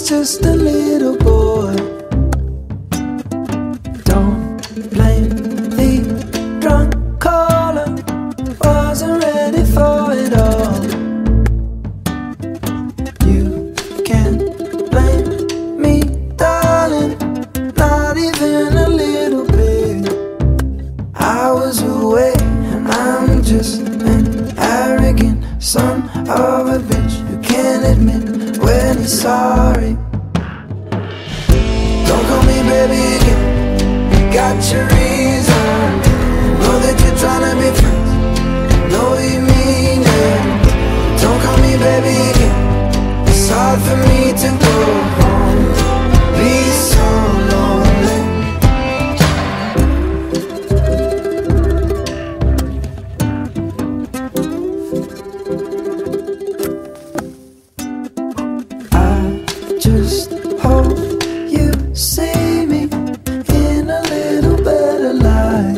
was just a little boy. Don't blame the drunk caller, wasn't ready for it all. You can't blame me, darling, not even a little bit. I was away and I'm just an arrogant son of a bitch who can't admit when he's sorry. Don't call me baby again, you got your reason. Know that you're trying to be friends, know you mean it. Don't call me baby again, it's hard for me to go home, be so lonely. Just hope you see me in a little better light.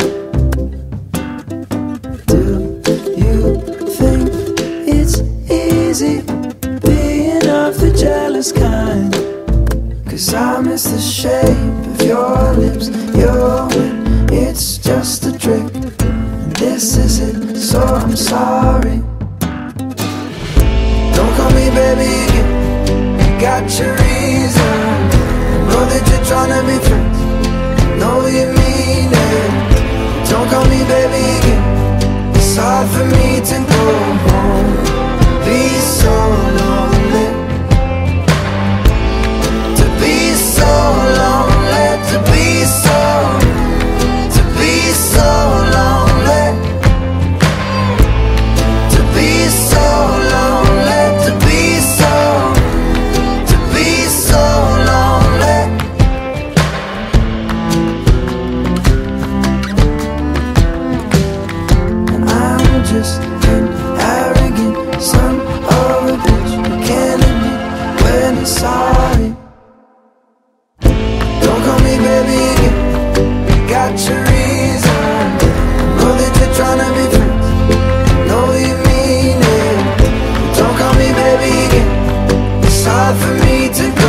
Do you think it's easy being of the jealous kind? Cause I miss the shape of your lips, your wit, it's just a trick, and this is it, so I'm sorry. Don't call me baby again, got your reason. Know that you're trying to be friends, know you mean it. Don't call me baby again, it's hard for me to go home, be so lonely. To be so lonely, to be so lonely. To be so lonely, to be so lonely. Just an arrogant son of a bitch who can't admit when he's sorry. Don't call me baby again, you got your reason. Know that you're trying to be friends, know you mean it. Don't call me baby again, it's hard for me to